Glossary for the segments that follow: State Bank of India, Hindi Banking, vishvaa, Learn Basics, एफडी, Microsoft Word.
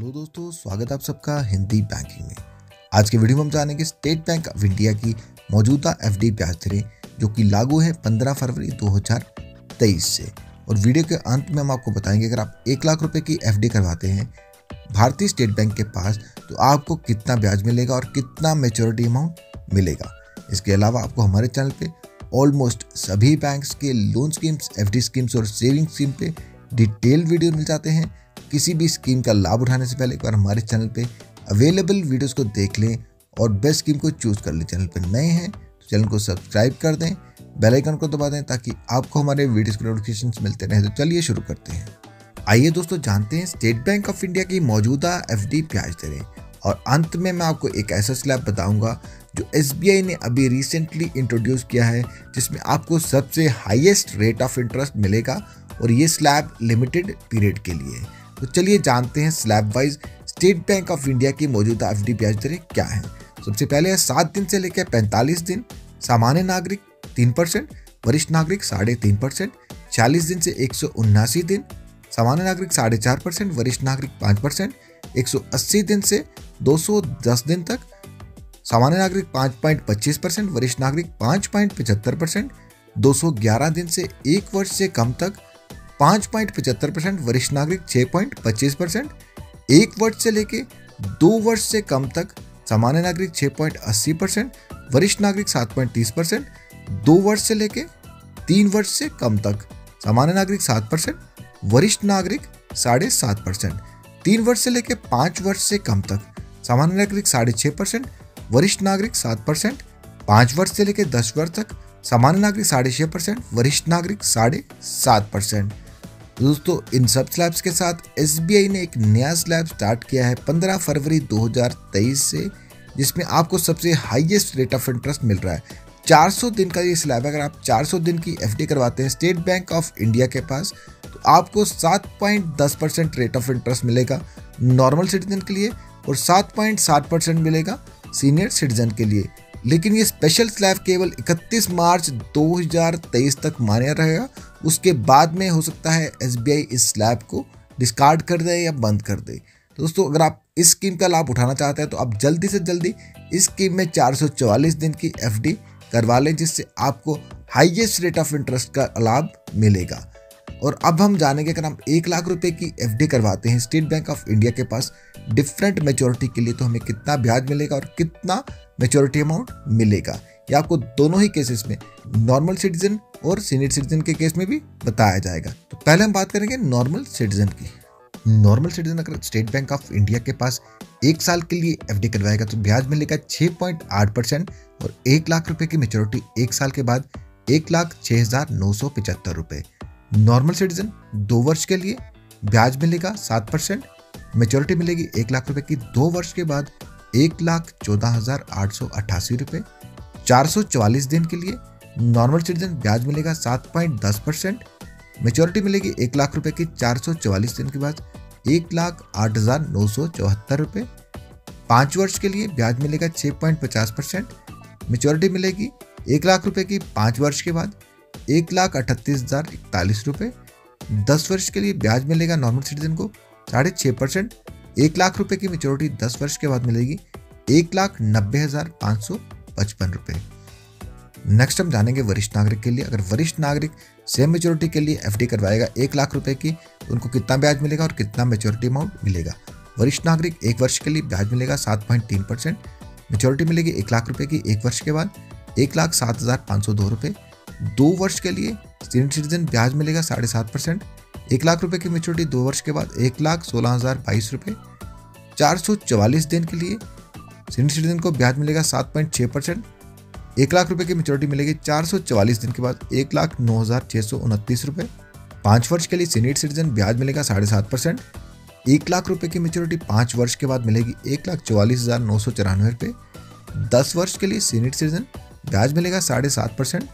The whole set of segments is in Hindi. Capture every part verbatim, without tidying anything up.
हेलो दोस्तों, स्वागत है आप सबका हिंदी बैंकिंग में। आज के वीडियो में हम जानेंगे स्टेट बैंक ऑफ इंडिया की मौजूदा एफडी ब्याज दरें जो कि लागू है पंद्रह फरवरी दो हज़ार तेईस से। और वीडियो के अंत में हम आपको बताएंगे अगर आप एक लाख रुपए की एफडी करवाते हैं भारतीय स्टेट बैंक के पास तो आपको कितना ब्याज मिलेगा और कितना मेच्योरिटी अमाउंट मिलेगा। इसके अलावा आपको हमारे चैनल पे ऑलमोस्ट सभी बैंक्स के लोन स्कीम्स, एफडी स्कीम्स और सेविंग स्कीम पे डिटेल वीडियो मिल जाते हैं। किसी भी स्कीम का लाभ उठाने से पहले एक बार हमारे चैनल पे अवेलेबल वीडियोस को देख लें और बेस्ट स्कीम को चूज कर लें। चैनल पे नए हैं तो चैनल को सब्सक्राइब कर दें, बेल आइकन को दबा दें ताकि आपको हमारे वीडियोस के नोटिफिकेशंस मिलते रहें। तो चलिए शुरू करते हैं। आइए दोस्तों जानते हैं स्टेट बैंक ऑफ इंडिया की मौजूदा एफडी ब्याज दरें और अंत में मैं आपको एक ऐसा स्लैब बताऊंगा जो एस बी आई ने अभी रिसेंटली इंट्रोड्यूस किया है जिसमें आपको सबसे हाईएस्ट रेट ऑफ इंटरेस्ट मिलेगा और ये स्लैब लिमिटेड पीरियड के लिए। तो चलिए जानते हैं slab wise State Bank of India की मौजूदा एफडी ब्याज दरें क्या हैं। सबसे पहले है सात दिन से लेकर पैंतालीस दिन, सामान्य नागरिक तीन परसेंट, वरिष्ठ नागरिक साढ़े तीन परसेंट, चालीस दिन से एक सौ उन्नासी दिन, सामान्य नागरिक साढ़े चार परसेंट, वरिष्ठ नागरिक पाँच परसेंट, एक सौ अस्सी दिन से दो सौ दस दिन तक, सामान्य नागरिक पाँच पॉइंट पच्चीस परसेंट, वरिष्ठ नागरिक पाँच पॉइंट पचहत्तर परसेंट, दो सौ ग्यारह दिन से एक वर्ष से कम तक पाँच पॉइंट पचहत्तर परसेंट, वरिष्ठ नागरिक छः पॉइंट पच्चीस परसेंट, एक वर्ष से लेके दो वर्ष से कम तक सामान्य नागरिक छः पॉइंट अस्सी परसेंट, वरिष्ठ नागरिक सात पॉइंट तीस परसेंट, दो वर्ष से लेके तीन वर्ष से कम तक सामान्य नागरिक सात परसेंट, वरिष्ठ नागरिक साढ़े सात परसेंट, तीन वर्ष से लेके पाँच वर्ष से कम तक सामान्य नागरिक साढ़े छः परसेंट, वरिष्ठ नागरिक सात परसेंट, पाँच वर्ष से लेके दस वर्ष तक सामान्य नागरिक साढ़े छः परसेंट, वरिष्ठ नागरिक साढ़े सात परसेंट। दोस्तों इन सब स्लैब्स के साथ एस बी आई ने एक नया स्लैब स्टार्ट किया है पंद्रह फरवरी दो हज़ार तेईस से, जिसमें आपको सबसे हाईएस्ट रेट ऑफ इंटरेस्ट मिल रहा है। चार सौ दिन का ये स्लैब है। अगर आप चार सौ दिन की एफडी करवाते हैं स्टेट बैंक ऑफ इंडिया के पास तो आपको सात पॉइंट दस परसेंट रेट ऑफ इंटरेस्ट मिलेगा नॉर्मल सिटीजन के लिए और सात पॉइंट साठ परसेंट मिलेगा सीनियर सिटीजन के लिए। लेकिन ये स्पेशल स्लैब केवल इकतीस मार्च दो हज़ार तेईस तक मान्य रहेगा। उसके बाद में हो सकता है एस बी आई इस स्लैब को डिस्कार्ड कर दे या बंद कर दे। दोस्तों अगर आप इस स्कीम का लाभ उठाना चाहते हैं तो आप जल्दी से जल्दी इस स्कीम में चार सौ चौवालीस दिन की एफडी करवा लें, जिससे आपको हाईएस्ट रेट ऑफ इंटरेस्ट का लाभ मिलेगा। और अब हम जानेंगे अगर हम एक लाख रुपए की एफडी करवाते हैं स्टेट बैंक ऑफ इंडिया के पास डिफरेंट मेच्योरिटी के लिए तो हमें कितना ब्याज मिलेगा और कितना मेच्योरिटी अमाउंट मिलेगा। ये आपको दोनों ही केसेस में नॉर्मल सिटीजन और सीनियर सिटीजन के केस में भी बताया जाएगा। तो पहले हम बात करेंगे नॉर्मल सिटीजन की। नॉर्मल सिटीजन अगर स्टेट बैंक ऑफ इंडिया के पास एक साल के लिए एफडी करवाएगा तो ब्याज मिलेगा छः पॉइंट आठ परसेंट और एक लाख रुपए की मेच्योरिटी एक साल के बाद एक लाख छः हजार नौ सौ पचहत्तर रुपये। नॉर्मल सिटीजन दो वर्ष के लिए ब्याज मिलेगा सात परसेंट, मेच्योरिटी मिलेगी एक लाख रुपए की दो वर्ष के बाद एक लाख चौदह हजार आठ सौ अट्ठासी रुपये। चार सौ चौवालीस दिन के लिए नॉर्मल सिटीजन ब्याज मिलेगा सात पॉइंट दस परसेंट, मेच्योरिटी मिलेगी एक लाख रुपए की चार सौ चौवालीस दिन के बाद एक लाख आठ हजार नौ सौ चौहत्तर रुपये। पाँच वर्ष के लिए ब्याज मिलेगा छः पॉइंट पचास परसेंट, मेच्योरिटी मिलेगी एक लाख रुपए की पाँच वर्ष के बाद एक लाख अठतीस हजार इकतालीस रुपये। दस वर्ष के लिए ब्याज मिलेगा नॉर्मल सिटीजन को साढ़े छः परसेंट, एक लाख रुपए की मेच्योरिटी दस वर्ष के बाद मिलेगी एक लाख नब्बे हजार पाँच सौ पचपन रुपये। नेक्स्ट हम जानेंगे वरिष्ठ नागरिक के लिए। अगर वरिष्ठ नागरिक सेम मेच्योरिटी के लिए एफडी करवाएगा एक लाख रुपए की तो उनको कितना ब्याज मिलेगा और कितना मेच्योरिटी अमाउंट मिलेगा। वरिष्ठ नागरिक एक वर्ष के लिए ब्याज मिलेगा सात पॉइंट तीन परसेंट, मेच्योरिटी मिलेगी एक लाख रुपए की एक वर्ष के बाद एक लाख सात हजार पाँच सौ दो रुपये। दो वर्ष के लिए सीनियर सिटीजन ब्याज मिलेगा साढ़े सात परसेंट, एक लाख रुपए की मेच्योरिटी दो वर्ष के बाद एक लाख सोलह हजार बाईस रुपये। चार सौ चवालीस दिन के लिए सीनियर सिटीजन को ब्याज मिलेगा सात पॉइंट छः परसेंट, एक लाख रुपए की मेच्योरिटी मिलेगी चार सौ चवालीस दिन के बाद एक लाख नौ हजार छः सौ उनतीस रुपये। पाँच वर्ष के लिए सीनियर सिटीजन ब्याज मिलेगा साढ़े सात परसेंट, एक लाख रुपये की मेच्योरिटी पाँच वर्ष के बाद मिलेगी एक लाख चवालीस हजार नौ सौ चौरानवे रुपये। दस वर्ष के लिए सीनियर सिटीजन ब्याज मिलेगा साढ़े सात परसेंट,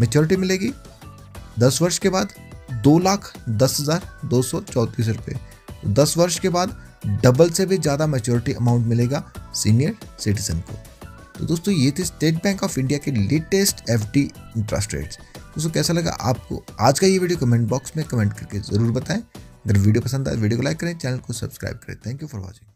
मेच्योरिटी मिलेगी दस वर्ष के बाद दो लाख दस हज़ार दो सौ चौंतीस रुपये। दस वर्ष के बाद डबल से भी ज़्यादा मेच्योरिटी अमाउंट मिलेगा सीनियर सिटीजन को। तो दोस्तों ये थे स्टेट बैंक ऑफ इंडिया के लेटेस्ट एफडी इंटरेस्ट रेट्स। दोस्तों कैसा लगा आपको आज का ये वीडियो कमेंट बॉक्स में कमेंट करके ज़रूर बताएं। अगर वीडियो पसंद आए वीडियो को लाइक करें, चैनल को सब्सक्राइब करें। Thank you for watching.